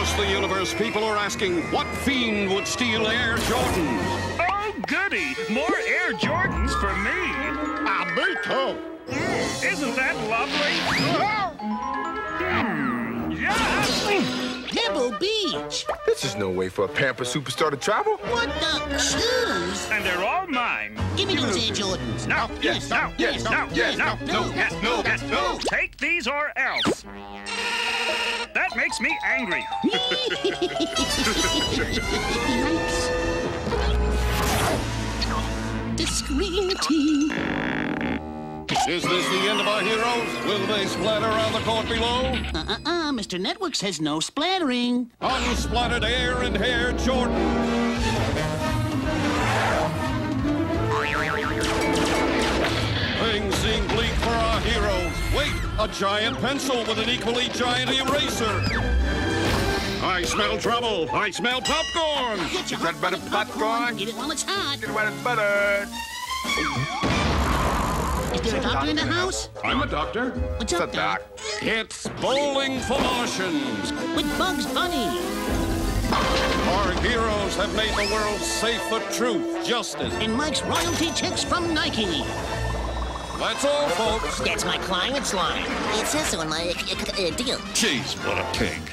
Across the universe, people are asking, what fiend would steal Air Jordans? Oh, goody! More Air Jordans for me! Alberto! Isn't that lovely? Pebble Beach! This is no way for a pampered superstar to travel. What the? Shoes! And they're all mine. Give me those Air Jordans. No, yes, no, yes, no, yes, no, no, yes, no, yes, no. Take these or else. That makes me angry. Yikes. Discreet. Is this the end of our heroes? Will they splatter on the court below? Mr. Network says no splattering. Unsplattered air and hair, Jordan. Things seem bleak for our heroes. Wait, a giant pencil with an equally giant eraser. I smell trouble. I smell popcorn. Get your hot butter popcorn. Get it while it's hot. Get it while it's buttered. Is there a doctor in the house? I'm a doctor. What's up, Doc? It's Bowling for Martians. With Bugs Bunny. Our heroes have made the world safe for truth, justice. And Mike's royalty checks from Nike. That's all, folks. That's my client's line. It says so in my deal. Jeez, what a pig.